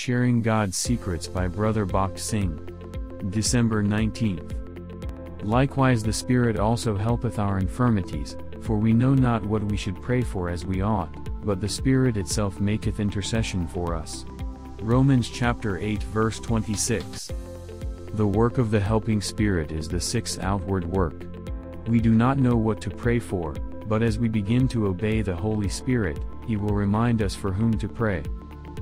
Sharing God's Secrets by Brother Bakht Singh. December 19th. Likewise the Spirit also helpeth our infirmities, for we know not what we should pray for as we ought, but the Spirit itself maketh intercession for us. Romans chapter 8 verse 26. The work of the helping Spirit is the sixth outward work. We do not know what to pray for, but as we begin to obey the Holy Spirit, He will remind us for whom to pray.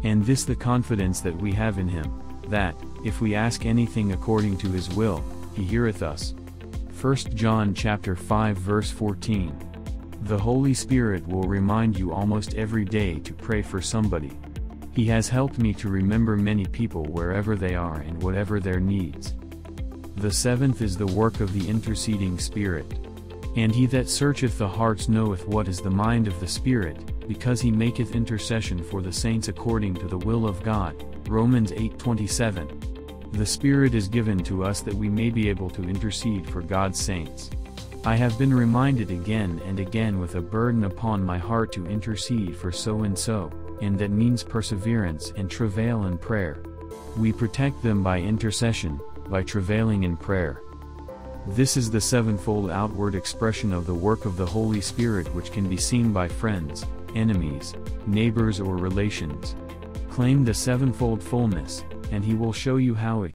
And this the confidence that we have in Him, that, if we ask anything according to His will, He heareth us. 1 John chapter 5 verse 14. The Holy Spirit will remind you almost every day to pray for somebody. He has helped me to remember many people wherever they are and whatever their needs. The seventh is the work of the interceding Spirit. And He that searcheth the hearts knoweth what is the mind of the Spirit, because He maketh intercession for the saints according to the will of God. Romans 8:27. The Spirit is given to us that we may be able to intercede for God's saints. I have been reminded again and again with a burden upon my heart to intercede for so and so. And that means perseverance and travail in prayer. We protect them by intercession, by travailing in prayer. This is the sevenfold outward expression of the work of the Holy Spirit, which can be seen by friends, enemies, neighbors or relations. Claim the sevenfold fullness, and He will show you how it